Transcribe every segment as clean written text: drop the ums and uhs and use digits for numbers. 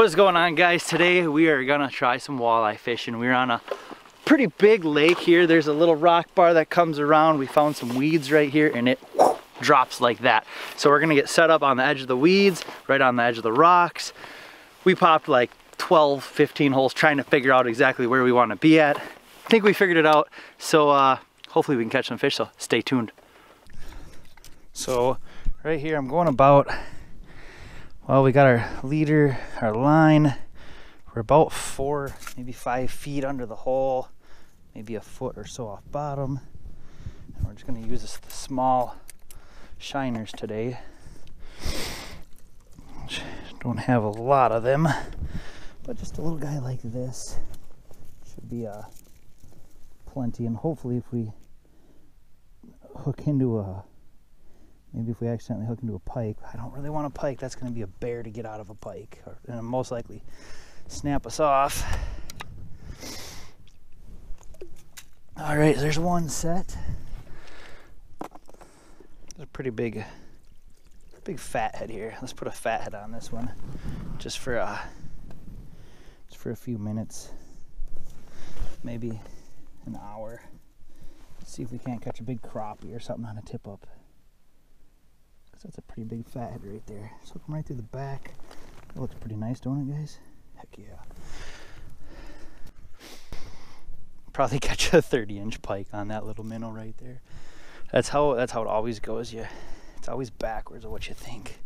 What is going on, guys? Today we are gonna try some walleye fishing. We're on a pretty big lake here. There's a little rock bar that comes around. We found some weeds right here and it drops like that. So we're gonna get set up on the edge of the weeds, right on the edge of the rocks. We popped like 12, 15 holes trying to figure out exactly where we want to be at. I think we figured it out. So hopefully we can catch some fish, so stay tuned. So right here I'm going about, well, we got our leader, our line. We're about 4, maybe 5 feet under the hole, maybe a foot or so off bottom. And we're just gonna use this, the small shiners today. Don't have a lot of them, but just a little guy like this should be plenty. And hopefully if we hook into a, maybe if we accidentally hook into a pike, I don't really want a pike. That's going to be a bear to get out of a pike, or and most likely snap us off. All right, there's one set. There's a pretty big fat head here. Let's put a fat head on this one, just for a few minutes, maybe an hour. Let's see if we can't catch a big crappie or something on a tip up. That's a pretty big fat head right there. Just hook him right through the back. That looks pretty nice, don't it, guys? Heck yeah. Probably catch a 30-inch pike on that little minnow right there. That's how it always goes. Yeah, it's always backwards of what you think.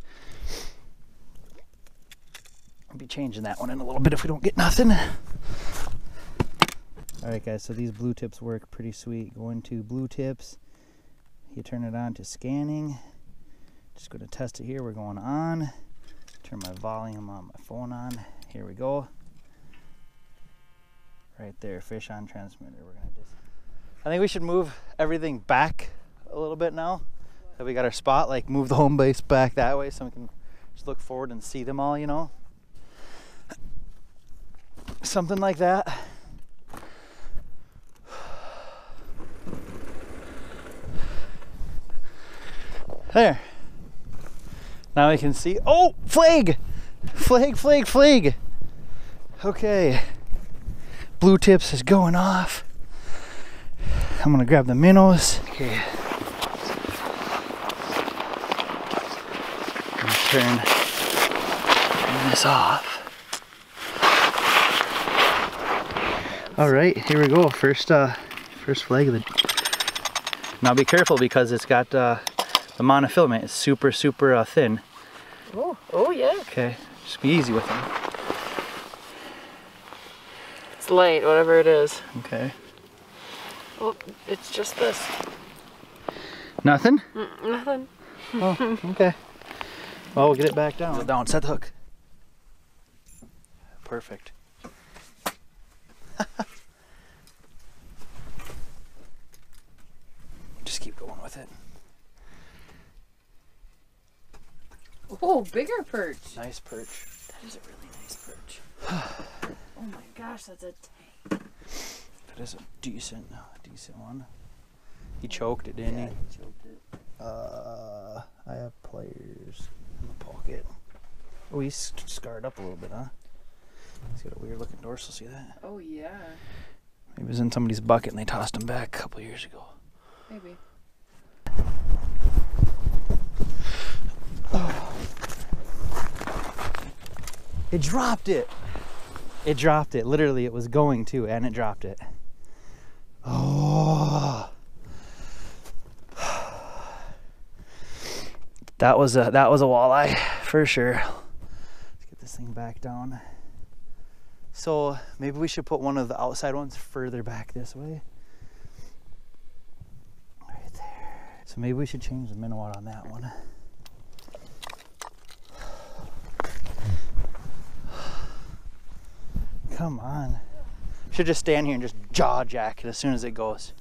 I'll be changing that one in a little bit if we don't get nothing. All right, guys. So these Blue Tipz work pretty sweet. Go into Blue Tipz. You turn it on to scanning. Just going to test it here. We're going on. Turn my volume on my phone on. Here we go. Right there, fish on transmitter. We're going to just, I think we should move everything back a little bit now that we got our spot. Like move the home base back that way so we can just look forward and see them all, you know. Something like that. There. Now we can see, oh, flag! Flag, flag, flag! Okay, Blue Tipz is going off. I'm gonna grab the minnows. Okay. I'm gonna turn this off. All right, here we go, first flag of the... Now be careful because it's got the monofilament is super thin. Oh yeah. Okay, just be easy with them. It's light, whatever it is. Okay. Well, it's just this. Nothing? Nothing. Oh, okay. Well, we'll get it back down. Down, set the hook. Perfect. Just keep going with it. Oh, bigger perch. Nice perch. That is a really nice perch. Oh my gosh, that's a tank. That is a decent one. He choked it, didn't he? Yeah, he choked it. I have pliers in the pocket. Oh, he's scarred up a little bit, huh? He's got a weird looking dorsal, see that? Oh yeah. He was in somebody's bucket and they tossed him back a couple years ago. Maybe. It dropped it. It dropped it. Literally, it was going to, and it dropped it. Oh, that was a walleye for sure. Let's get this thing back down. So maybe we should put one of the outside ones further back this way. Right there. So maybe we should change the minnow out on that one. Come on. Should just stand here and just jaw jack it as soon as it goes.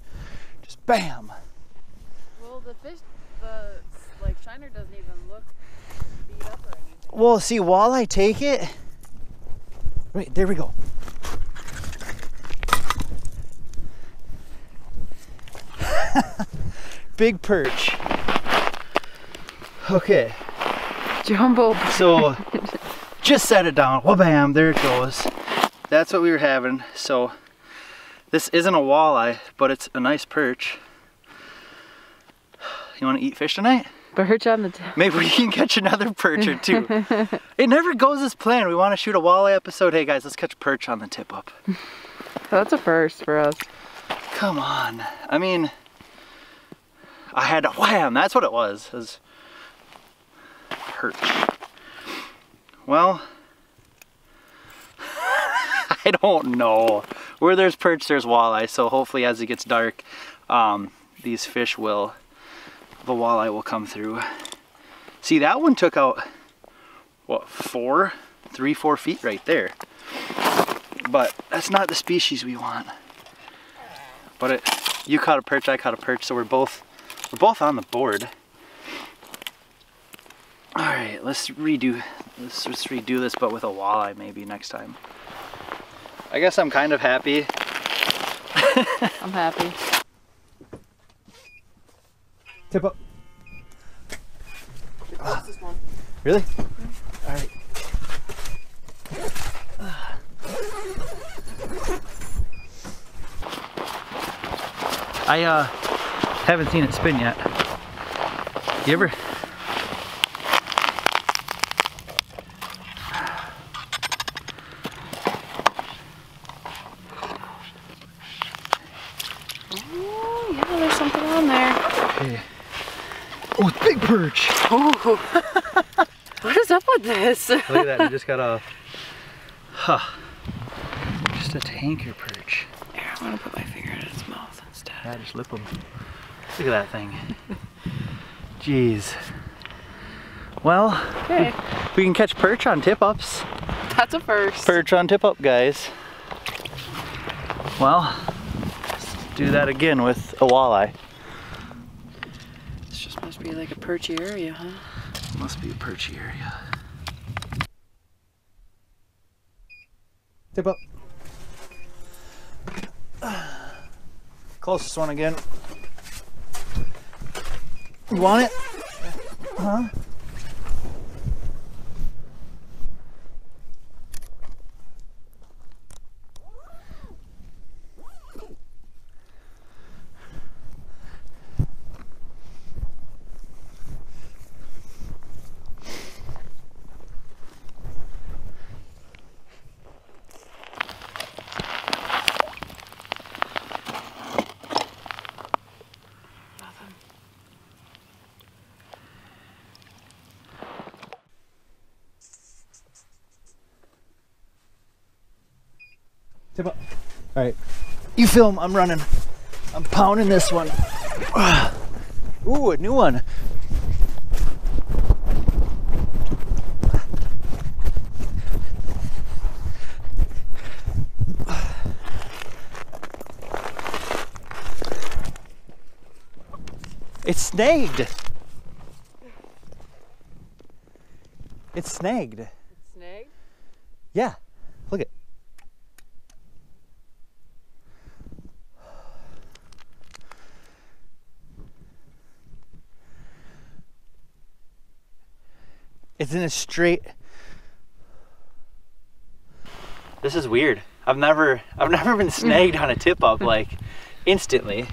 Just bam. Well, the fish, the like shiner doesn't even look beat up or anything. Well, see, while I take it, right there we go. Big perch. Okay. Jumbo. So. just set it down, wha-bam, there it goes. That's what we were having. So this isn't a walleye, but it's a nice perch. You want to eat fish tonight? Perch on the tail. Maybe we can catch another perch or two. It never goes as planned. We want to shoot a walleye episode. Hey guys, let's catch perch on the tip up. That's a first for us. Come on. I mean, I had to, wham, that's what it was. It was perch. Well, I don't know. Where there's perch, there's walleye. So hopefully as it gets dark, these fish will, the walleye will come through. See, that one took out, what, three, four feet right there. But that's not the species we want. But it, you caught a perch, I caught a perch, so we're both on the board. All right, let's redo this, but with a walleye maybe next time. I guess I'm kind of happy. I'm happy. Tip up. The closest one. Really? Mm-hmm. All right. I haven't seen it spin yet. You ever? Oh yeah, there's something on there. Hey. Oh, it's big perch. Oh. What is up with this? Look at that, we just got a, just a tanker perch. Here, I'm gonna put my finger in its mouth instead. Yeah, just lip them. Look at that thing. Jeez. Well, okay. We can catch perch on tip ups. That's a first. Perch on tip up, guys. Well, let's do that again with a walleye. This just must be like a perchy area, huh? Must be a perchy area. Tip up. Closest one again. You want it? Huh? Tip up. All right, you film, I'm running. I'm pounding this one. Ooh, a new one. It snagged. It snagged. It snagged? Yeah, look it. It's in a straight. This is weird. I've never been snagged on a tip up like instantly.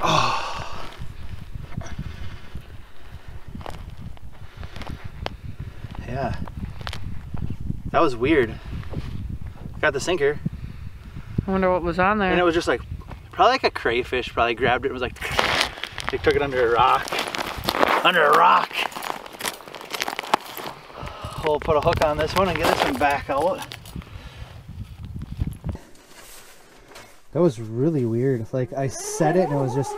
Oh. Yeah. That was weird. Got the sinker. I wonder what was on there. And it was just like probably like a crayfish, probably grabbed it and was like, they took it under a rock. Under a rock. We'll put a hook on this one and get this one back out. That was really weird. Like I set it and it was just,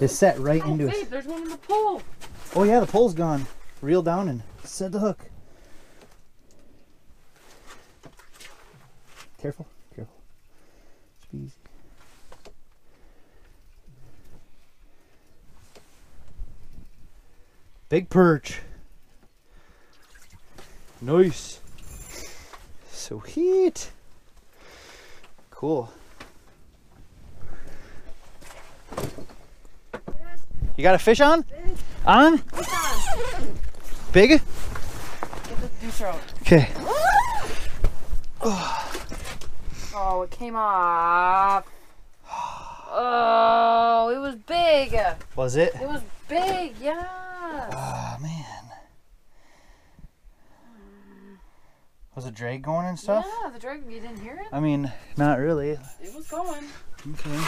it set right into it. Hey, there's one in the pole. Oh yeah, the pole's gone. Reel down and set the hook. Careful, careful. Just be easy. Big perch. Nice. Sweet. Cool. You got a fish on? Big. On? It's on. Big? Get this through throat. Okay. Oh, it came off. Oh, it was big. Was it? It was big, yeah. Oh, man. Was the drag going and stuff? Yeah, the drag, you didn't hear it? I mean, not really. It was going. Okay.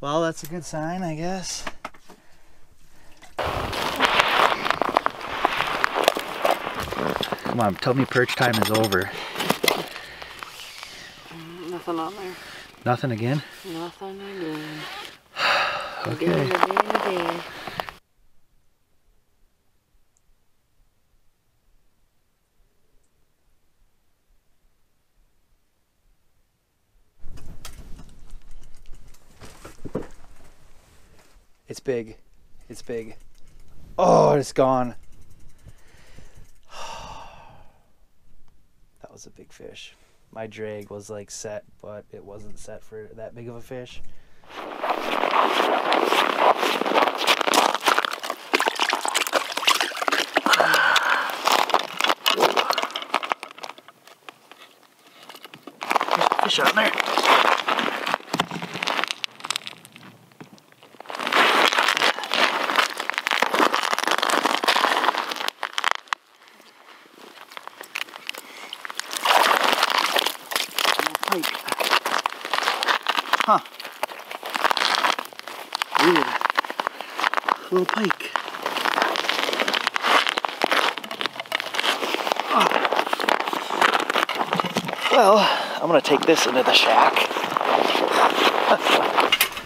Well, that's a good sign, I guess. Come on, tell me perch time is over. Nothing on there. Nothing again? Nothing again. Okay. Again. It's big. It's big. Oh, it's gone. That was a big fish. My drag was like set, but it wasn't set for that big of a fish. Fish on there. Huh. Weird. Little pike. Oh. Well, I'm gonna take this into the shack.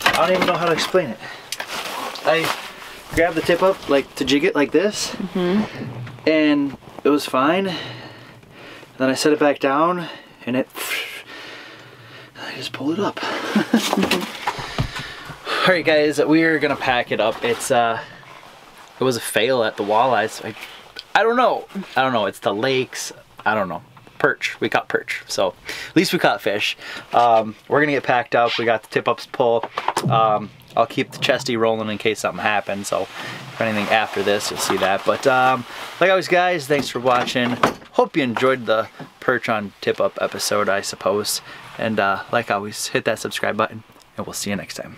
I don't even know how to explain it. I grabbed the tip up like to jig it like this, and it was fine. And then I set it back down, and it. I just pulled it up. Alright guys, we're gonna pack it up. It's it was a fail at the walleye, so I don't know. I don't know, it's the lakes, I don't know. Perch. We caught perch. So at least we caught fish. We're gonna get packed up. We got the tip ups pull. I'll keep the chesty rolling in case something happens, so if anything after this you'll see that. But like always guys, thanks for watching. Hope you enjoyed the perch on tip up episode, I suppose. And like always, hit that subscribe button and we'll see you next time.